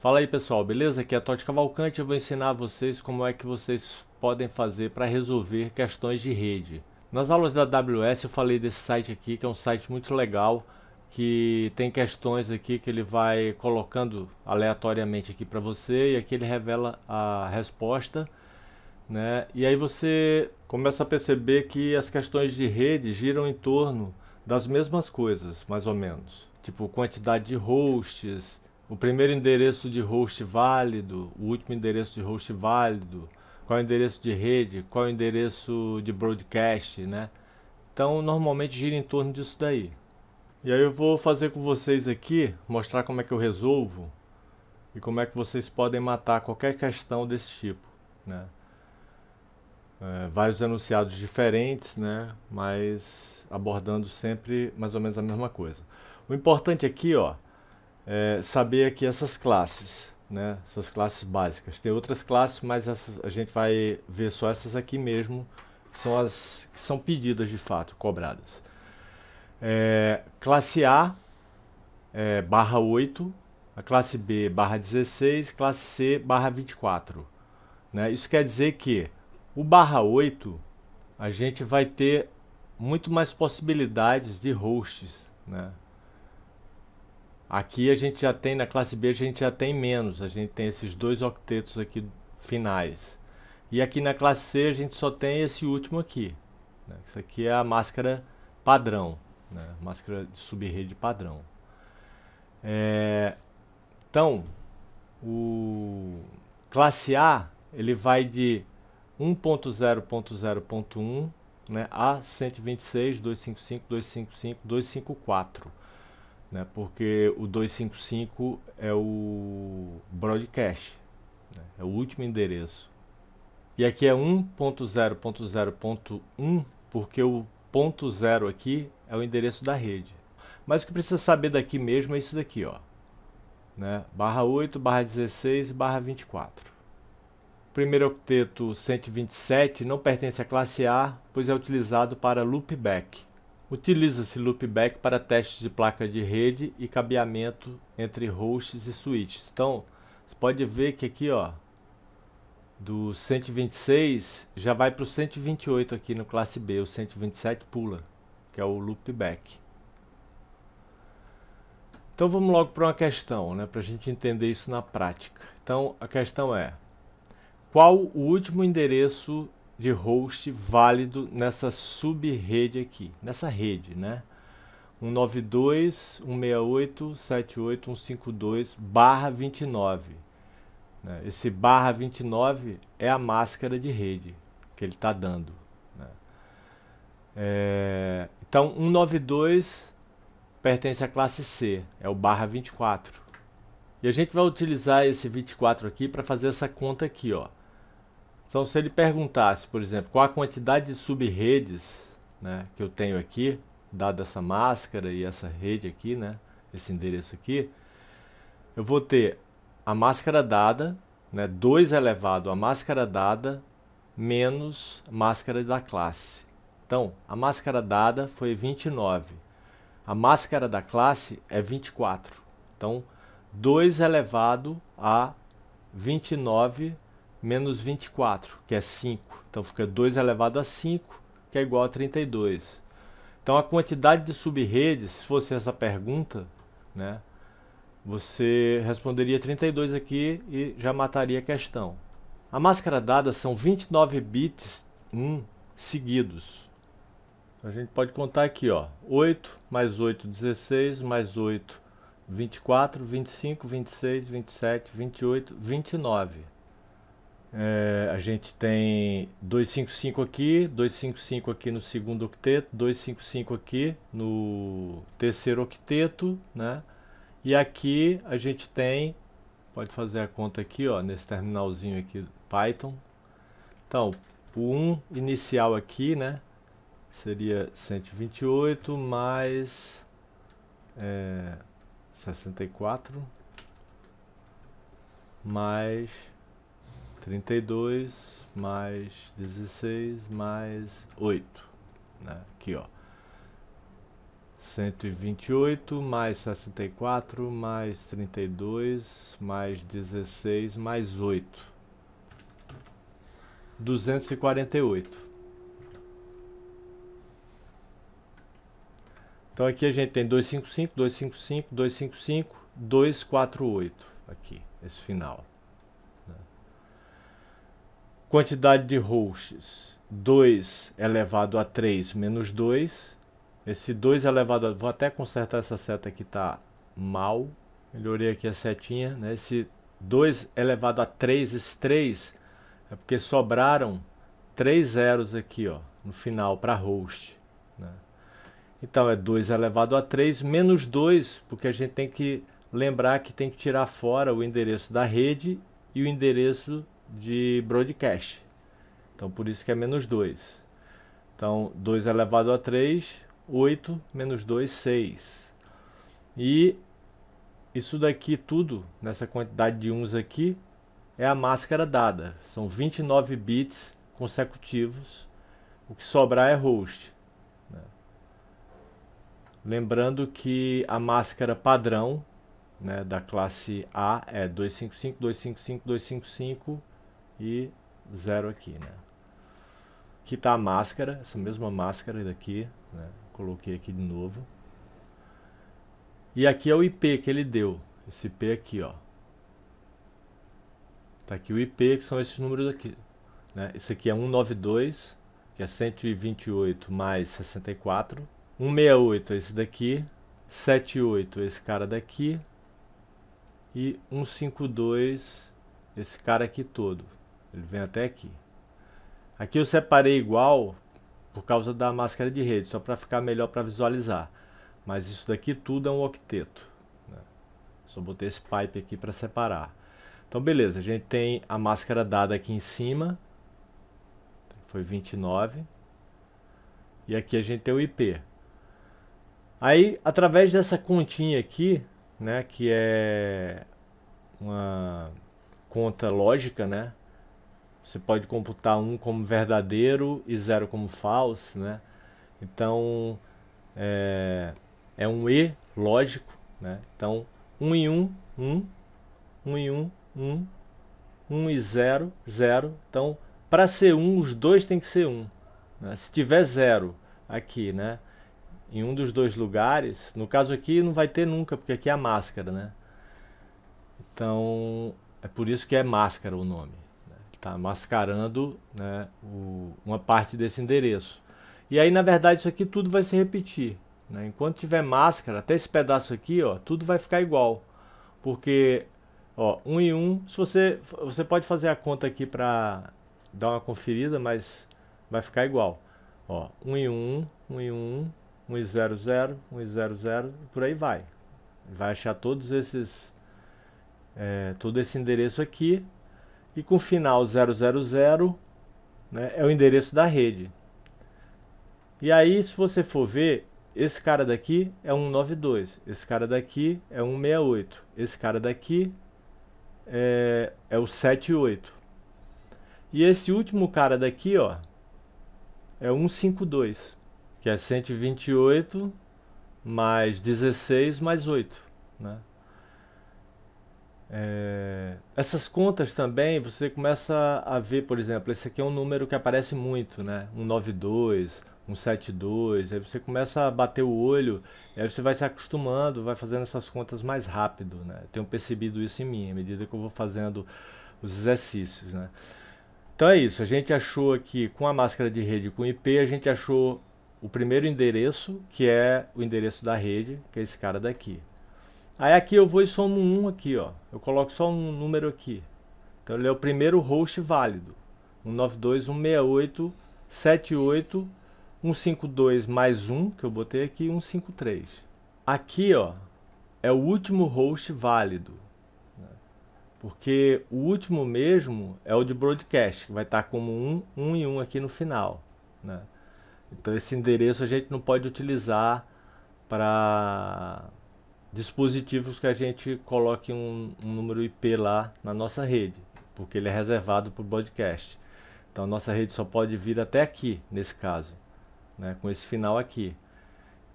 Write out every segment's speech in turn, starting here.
Fala aí pessoal, beleza? Aqui é a Tótica Valcante, eu vou ensinar a vocês como é que vocês podem fazer para resolver questões de rede. Nas aulas da AWS eu falei desse site aqui, que é um site muito legal, que tem questões aqui que ele vai colocando aleatoriamente aqui para você e aqui ele revela a resposta, né? E aí você começa a perceber que as questões de rede giram em torno das mesmas coisas, mais ou menos. Tipo, quantidade de hosts, o primeiro endereço de host válido, o último endereço de host válido, qual é o endereço de rede, qual é o endereço de broadcast, né? Então, normalmente gira em torno disso daí. E aí eu vou fazer com vocês aqui, mostrar como é que eu resolvo e como é que vocês podem matar qualquer questão desse tipo, né? Vários enunciados diferentes, né? Mas abordando sempre mais ou menos a mesma coisa. O importante aqui, ó, é saber aqui essas classes, né? Essas classes básicas. Tem outras classes, mas a gente vai ver só essas aqui mesmo, que são as que são pedidas de fato, cobradas. Classe A /8, a classe B /16, classe C /24, né? Isso quer dizer que o /8, a gente vai ter muito mais possibilidades de hosts, né? Aqui a gente já tem, na classe B a gente já tem menos, a gente tem esses dois octetos aqui finais. E aqui na classe C a gente só tem esse último aqui, né? Isso aqui é a máscara padrão, né? Máscara de subrede padrão. Então, o classe A, ele vai de 1.0.0.1, né, a 126, 255, 255, 254, né, porque o 255 é o broadcast, né, é o último endereço. E aqui é 1.0.0.1, porque o .0 aqui é o endereço da rede. Mas o que precisa saber daqui mesmo é isso daqui, ó, né, /8, /16 e /24. Primeiro octeto 127 não pertence à classe A, pois é utilizado para loopback. Utiliza-se loopback para testes de placa de rede e cabeamento entre hosts e switches. Então, você pode ver que aqui, ó, do 126 já vai para o 128 aqui no classe B, o 127 pula, que é o loopback. Então, vamos logo para uma questão, né, para a gente entender isso na prática. Então, a questão é: qual o último endereço de host válido nessa subrede aqui? Nessa rede, né? 192.168.152/29. Esse /29 é a máscara de rede que ele está dando, né? Então, 192 pertence à classe C, é o /24. E a gente vai utilizar esse 24 aqui para fazer essa conta aqui, ó. Então, se ele perguntasse, por exemplo, qual a quantidade de subredes, né, que eu tenho aqui, dada essa máscara e essa rede aqui, né, esse endereço aqui, eu vou ter a máscara dada, né, 2 elevado a máscara dada, menos máscara da classe. Então, a máscara dada foi 29. A máscara da classe é 24. Então, 2 elevado a 29 menos 24, que é 5. Então fica 2 elevado a 5, que é igual a 32. Então a quantidade de subredes, se fosse essa pergunta, né, você responderia 32 aqui e já mataria a questão. A máscara dada são 29 bits seguidos. A gente pode contar aqui, ó, 8 mais 8, 16, mais 8, 24, 25, 26, 27, 28, 29. A gente tem 255 aqui, 255 aqui no segundo octeto, 255 aqui no terceiro octeto, né? E aqui a gente tem, pode fazer a conta aqui, ó, nesse terminalzinho aqui do Python. Então, o 1 inicial aqui, né, seria 128 mais 64 mais 32 mais 16 mais 8, né? Aqui, ó, 128 mais 64 mais 32 mais 16 mais 8, 248. Então aqui a gente tem 255, 255, 255, 248 aqui, esse final. Quantidade de hosts, 2 elevado a 3 menos 2. Esse 2 elevado a... Vou até consertar essa seta que está mal. Melhorei aqui a setinha, né? Esse 2 elevado a 3, esse 3 é porque sobraram 3 zeros aqui, ó, no final para host, né? Então é 2 elevado a 3 menos 2, porque a gente tem que lembrar que tem que tirar fora o endereço da rede e o endereço de broadcast. Então por isso que é menos 2. Então 2 elevado a 3... 8 menos 2, 6. E isso daqui tudo, nessa quantidade de uns aqui, é a máscara dada. São 29 bits consecutivos. O que sobrar é host, né? Lembrando que a máscara padrão, né, da classe A é 255, 255, 255 e 0 aqui, né? Aqui está a máscara, essa mesma máscara daqui, né? Coloquei aqui de novo. E aqui é o IP que ele deu. Esse IP aqui, ó. Tá aqui o IP, que são esses números aqui, né? Esse aqui é 192, que é 128 mais 64. 168 é esse daqui. 78 é esse cara daqui. E 152 esse cara aqui todo. Ele vem até aqui. Aqui eu separei igual... por causa da máscara de rede, só para ficar melhor para visualizar. Mas isso daqui tudo é um octeto, né? Só botei esse pipe aqui para separar. Então beleza, a gente tem a máscara dada aqui em cima, foi 29. E aqui a gente tem o IP. Aí através dessa continha aqui, né, que é uma conta lógica, né? Você pode computar 1 como verdadeiro e 0 como falso, né? Então, é um E lógico, né? Então, 1 e 1, 1, 1 e 1, 1, 1 e 0, 0. Então, para ser 1, os dois tem que ser 1, né? Se tiver 0 aqui, né, em um dos dois lugares, no caso aqui não vai ter nunca, porque aqui é a máscara, né? Então, é por isso que é máscara o nome. Está mascarando, né, uma parte desse endereço. E aí, na verdade, isso aqui tudo vai se repetir, né? Enquanto tiver máscara, até esse pedaço aqui, ó, tudo vai ficar igual. Porque, ó, 1 e 1, se você pode fazer a conta aqui para dar uma conferida, mas vai ficar igual. Ó, 1 e 1, 1 e 1, 1 e 0, 0, 1 e 0, 0, e por aí vai. Vai achar todos esses, todo esse endereço aqui. E com o final 000, né, é o endereço da rede. E aí, se você for ver, esse cara daqui é 192, esse cara daqui é 168, esse cara daqui é o 78. E esse último cara daqui, ó, é 152, que é 128 mais 16 mais 8, né? Essas contas também você começa a ver, por exemplo, esse aqui é um número que aparece muito, né? 192, 172, aí você começa a bater o olho, aí você vai se acostumando, vai fazendo essas contas mais rápido, né? Eu tenho percebido isso em mim, à medida que eu vou fazendo os exercícios, né? Então é isso, a gente achou aqui com a máscara de rede, com o IP, a gente achou o primeiro endereço, que é o endereço da rede, que é esse cara daqui. Aí aqui eu vou e somo 1 aqui, ó. Eu coloco só um número aqui. Então ele é o primeiro host válido. 192, 168, 78, 152 mais 1, que eu botei aqui, 153. Aqui, ó, é o último host válido, né? Porque o último mesmo é o de broadcast, que vai estar como 1, 1 e 1 aqui no final, né? Então esse endereço a gente não pode utilizar para... dispositivos que a gente coloque um número IP lá na nossa rede, porque ele é reservado para o broadcast. Então a nossa rede só pode vir até aqui, nesse caso, né, com esse final aqui.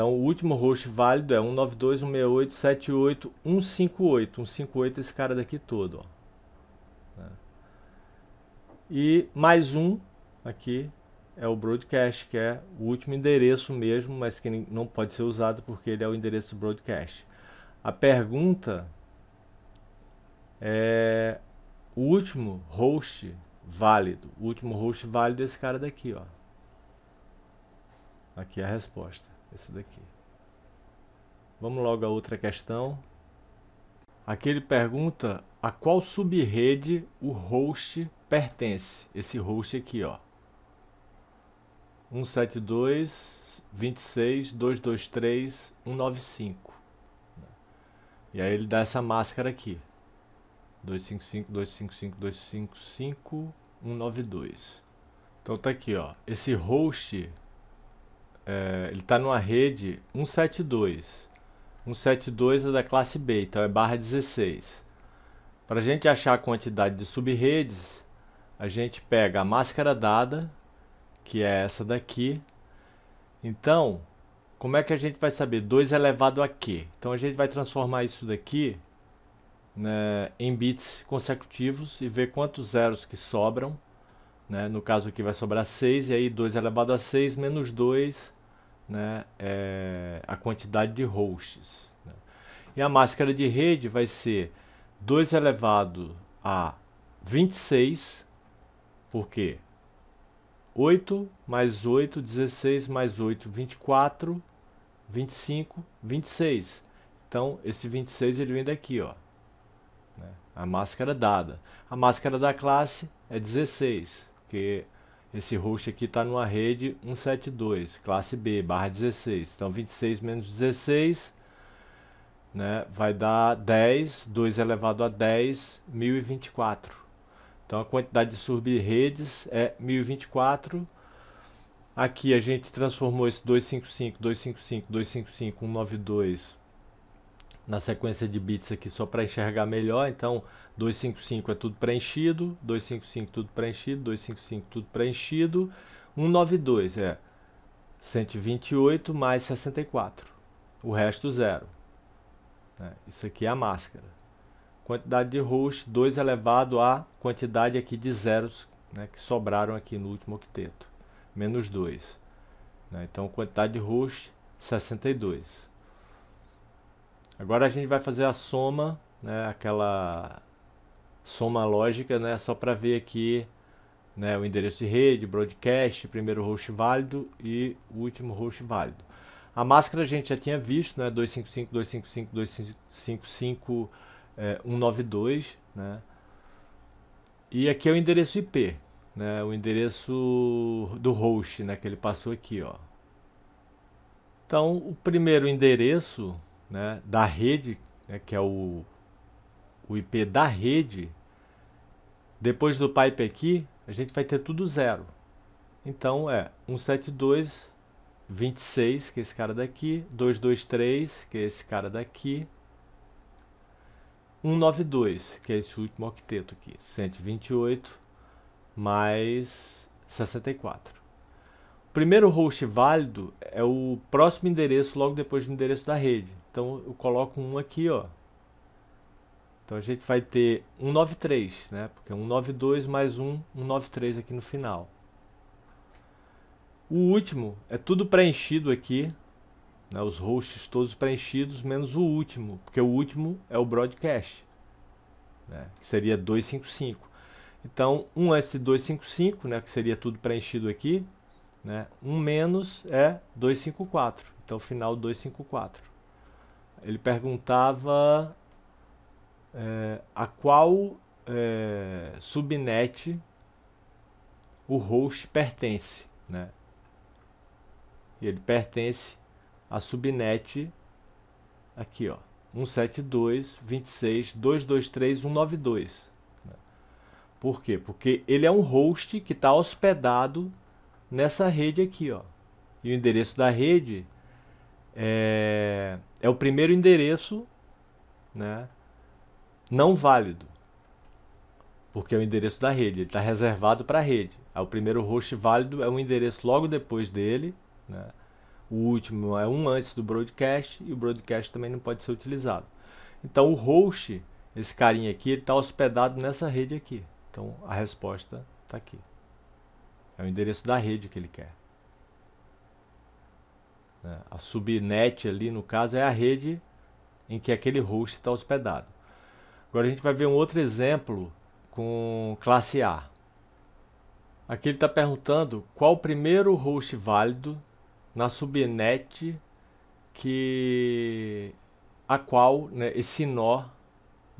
Então, o último host válido é 192.168.158. 158 é esse cara daqui todo, ó. E mais um aqui é o broadcast, que é o último endereço mesmo, mas que não pode ser usado porque ele é o endereço do broadcast. A pergunta é o último host válido. O último host válido é esse cara daqui, ó. Aqui é a resposta, esse daqui. Vamos logo a outra questão. Aqui ele pergunta a qual subrede o host pertence. Esse host aqui, ó. 172.26.223.195. E aí ele dá essa máscara aqui. 255.255.255.192. Então tá aqui, ó. Esse host, ele está numa rede 172. 172 é da classe B, então é barra 16. Para a gente achar a quantidade de subredes, a gente pega a máscara dada, que é essa daqui. Então, como é que a gente vai saber? 2 elevado a quê? Então a gente vai transformar isso daqui, né, em bits consecutivos e ver quantos zeros que sobram. Né? No caso aqui vai sobrar 6, e aí 2 elevado a 6 menos 2, né, é a quantidade de hosts. Né? E a máscara de rede vai ser 2 elevado a 26, porque 8 mais 8, 16 mais 8, 24, 25, 26. Então esse 26 ele vem daqui, ó, né? A máscara dada. A máscara da classe é 16. Porque esse host aqui está numa rede 172, classe B, barra 16. Então, 26 menos 16, né, vai dar 10, 2 elevado a 10, 1024. Então, a quantidade de subredes é 1024. Aqui a gente transformou esse 255, 255, 255, 192 na sequência de bits aqui só para enxergar melhor. Então 255 é tudo preenchido, 255 tudo preenchido, 255 tudo preenchido, 192 é 128 mais 64, o resto zero. Isso aqui é a máscara. Quantidade de host 2 elevado à quantidade aqui de zeros, né, que sobraram aqui no último octeto, menos 2. Então quantidade de host 62. Agora a gente vai fazer a soma, né, aquela soma lógica, né, só para ver aqui, né, o endereço de rede, broadcast, primeiro host válido e último host válido. A máscara a gente já tinha visto, né, 255, 255, 255, 192, né, e aqui é o endereço IP, né, o endereço do host, né, que ele passou aqui, ó. Então o primeiro endereço, né, da rede, né, que é o IP da rede, depois do pipe aqui, a gente vai ter tudo zero. Então é 172.26, que é esse cara daqui, 223, que é esse cara daqui, 192, que é esse último octeto aqui, 128 mais 64. O primeiro host válido é o próximo endereço, logo depois do endereço da rede. Então eu coloco um aqui, ó. Então a gente vai ter 193, né? Porque é 192 mais 1, 193 aqui no final. O último é tudo preenchido aqui, né? Os hosts todos preenchidos, menos o último, porque o último é o broadcast, né? Que seria 255. Então 1 é esse 255, né? Que seria tudo preenchido aqui. Né? 1 menos é 254, então final 254. Ele perguntava a qual subnet o host pertence, né? E ele pertence a subnet aqui, ó, 172.26.223.192, né? Por quê? Porque ele é um host que está hospedado nessa rede aqui, ó. E o endereço da rede é o primeiro endereço, né, não válido, porque é o endereço da rede, ele está reservado para a rede. O primeiro host válido é um endereço logo depois dele, né, o último é um antes do broadcast, e o broadcast também não pode ser utilizado. Então o host, esse carinha aqui, ele está hospedado nessa rede aqui. Então a resposta está aqui. É o endereço da rede que ele quer. A subnet ali, no caso, é a rede em que aquele host está hospedado. Agora a gente vai ver um outro exemplo com classe A. Aqui ele está perguntando qual o primeiro host válido na subnet a qual esse nó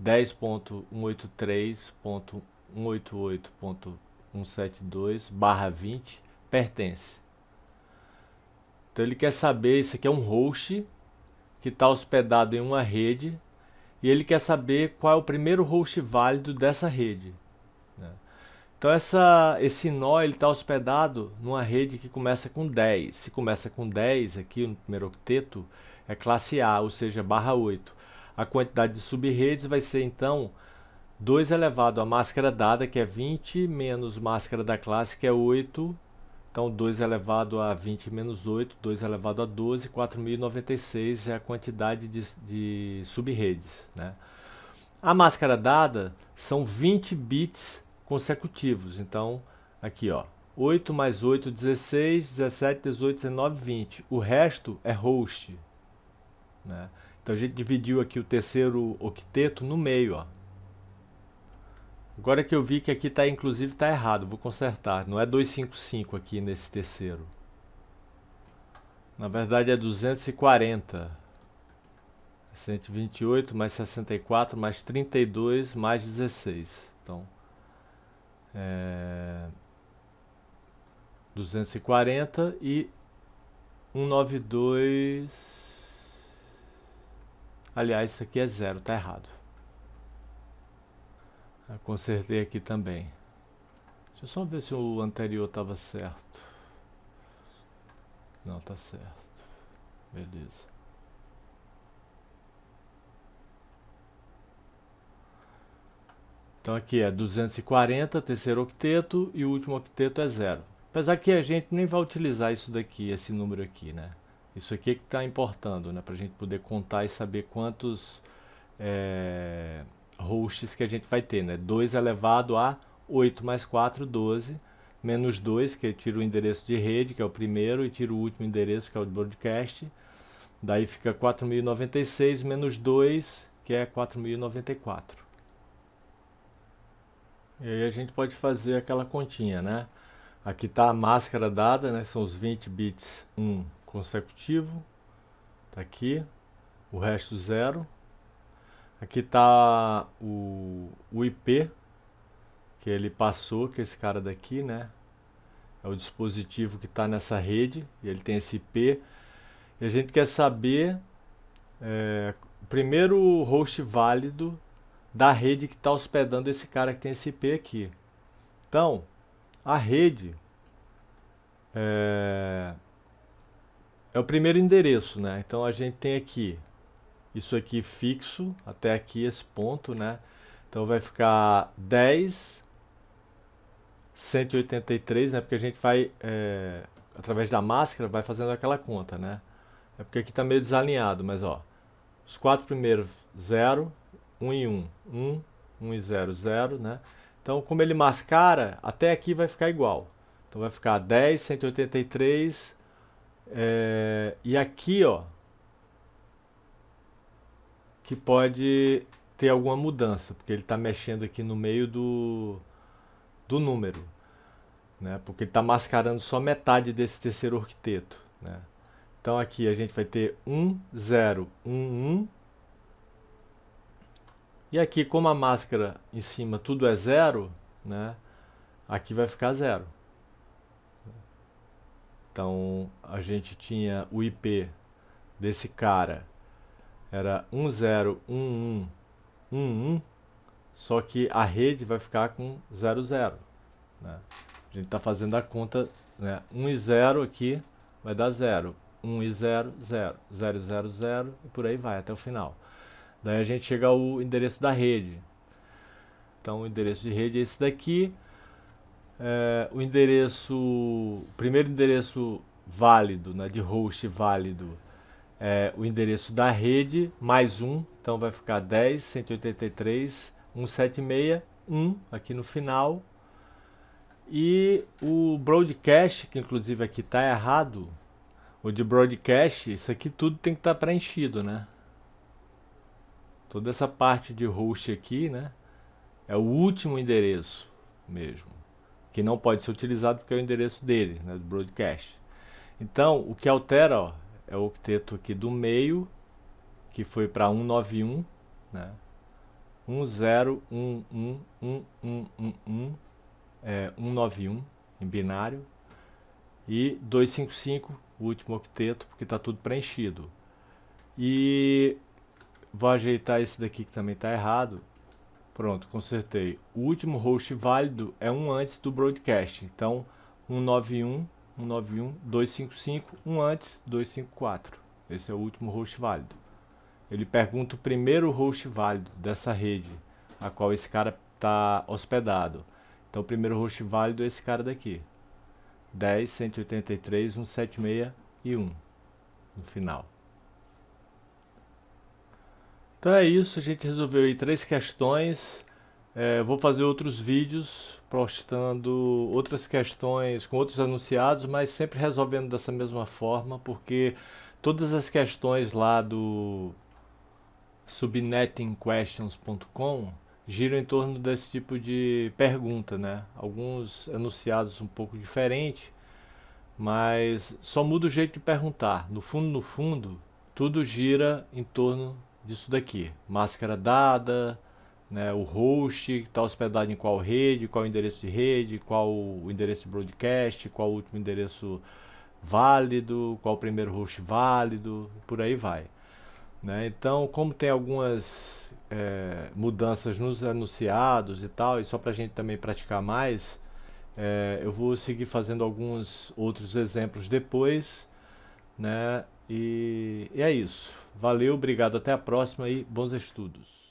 10.183.188.172/20 pertence. Então ele quer saber, isso aqui é um host que está hospedado em uma rede, e ele quer saber qual é o primeiro host válido dessa rede. Então esse nó está hospedado numa rede que começa com 10. Se começa com 10 aqui no primeiro octeto, é classe A, ou seja, /8. A quantidade de sub-redes vai ser então 2 elevado à máscara dada, que é 20, menos máscara da classe, que é 8. Então 2 elevado a 20 menos 8, 2 elevado a 12, 4096 é a quantidade de sub-redes, né? A máscara dada são 20 bits consecutivos. Então aqui, ó, 8 mais 8, 16, 17, 18, 19, 20. O resto é host, né? Então a gente dividiu aqui o terceiro octeto no meio, ó. Agora que eu vi que aqui tá, inclusive está errado, vou consertar. Não é 255 aqui nesse terceiro. Na verdade é 240. 128 mais 64 mais 32 mais 16. Então é 240 e 192. Aliás, isso aqui é 0, tá errado. Eu consertei aqui também. Deixa eu só ver se o anterior estava certo. Não, tá certo. Beleza. Então aqui é 240, terceiro octeto, e o último octeto é 0. Apesar que a gente nem vai utilizar isso daqui, esse número aqui, né? Isso aqui é que está importando, né? Para a gente poder contar e saber quantos hosts que a gente vai ter, né? 2 elevado a 8 mais 4, 12, menos 2, que tira o endereço de rede, que é o primeiro, e tira o último endereço, que é o de broadcast. Daí fica 4096 menos 2, que é 4094. E aí a gente pode fazer aquela continha, né? Aqui está a máscara dada, né? São os 20 bits 1 consecutivo, tá aqui, o resto 0. Aqui tá o IP que ele passou, que é esse cara daqui, né? É o dispositivo que está nessa rede, e ele tem esse IP. E a gente quer saber o primeiro host válido da rede que está hospedando esse cara que tem esse IP aqui. Então, a rede é o primeiro endereço, né? Então a gente tem aqui, isso aqui fixo, até aqui esse ponto, né? Então vai ficar 10, 183, né? Porque a gente vai, através da máscara, vai fazendo aquela conta, né? É porque aqui tá meio desalinhado, mas ó, os 4 primeiros, 0, 1 e 1, 1, 1 e 0, 0, né? Então como ele mascara, até aqui vai ficar igual. Então vai ficar 10, 183... e aqui, ó, que pode ter alguma mudança, porque ele está mexendo aqui no meio do número, né? Porque ele está mascarando só metade desse terceiro octeto, né? Então aqui a gente vai ter 1, 0, 1, 1. E aqui, como a máscara em cima tudo é 0, né? Aqui vai ficar 0. Então a gente tinha o IP desse cara, era 101111, só que a rede vai ficar com 00, né? A gente está fazendo a conta, né? 1 e 0 aqui vai dar 0, 1 e 0, 0, 0, 0, 0, e por aí vai até o final. Daí a gente chega ao endereço da rede. Então o endereço de rede é esse daqui. O primeiro endereço válido, né, de host válido, é o endereço da rede mais 1, então vai ficar 10.183.176.1 aqui no final. E o broadcast, que inclusive aqui está errado, o de broadcast, isso aqui tudo tem que estar preenchido, né? Toda essa parte de host aqui, né, é o último endereço mesmo, que não pode ser utilizado porque é o endereço dele, né, do broadcast. Então, o que altera, ó, é o octeto aqui do meio, que foi para 191, né? 191 em binário, e 255, o último octeto, porque está tudo preenchido. E vou ajeitar esse daqui que também está errado. Pronto, consertei. O último host válido é um antes do broadcast. Então, 191, 255, um antes, 254. Esse é o último host válido. Ele pergunta o primeiro host válido dessa rede, a qual esse cara está hospedado. Então, o primeiro host válido é esse cara daqui. 10.183.176.1 no final. Então é isso, a gente resolveu aí 3 questões. Vou fazer outros vídeos postando outras questões com outros anunciados, mas sempre resolvendo dessa mesma forma, porque todas as questões lá do subnettingquestions.com giram em torno desse tipo de pergunta, né? Alguns anunciados um pouco diferentes, mas só muda o jeito de perguntar. No fundo, tudo gira em torno disso daqui, máscara dada, né, o host, que está hospedado em qual rede, qual endereço de rede, qual o endereço de broadcast, qual o último endereço válido, qual o primeiro host válido, por aí vai, né? Então, como tem algumas mudanças nos anunciados e tal, e só para a gente também praticar mais, eu vou seguir fazendo alguns outros exemplos depois, né? E é isso. Valeu, obrigado, até a próxima e bons estudos.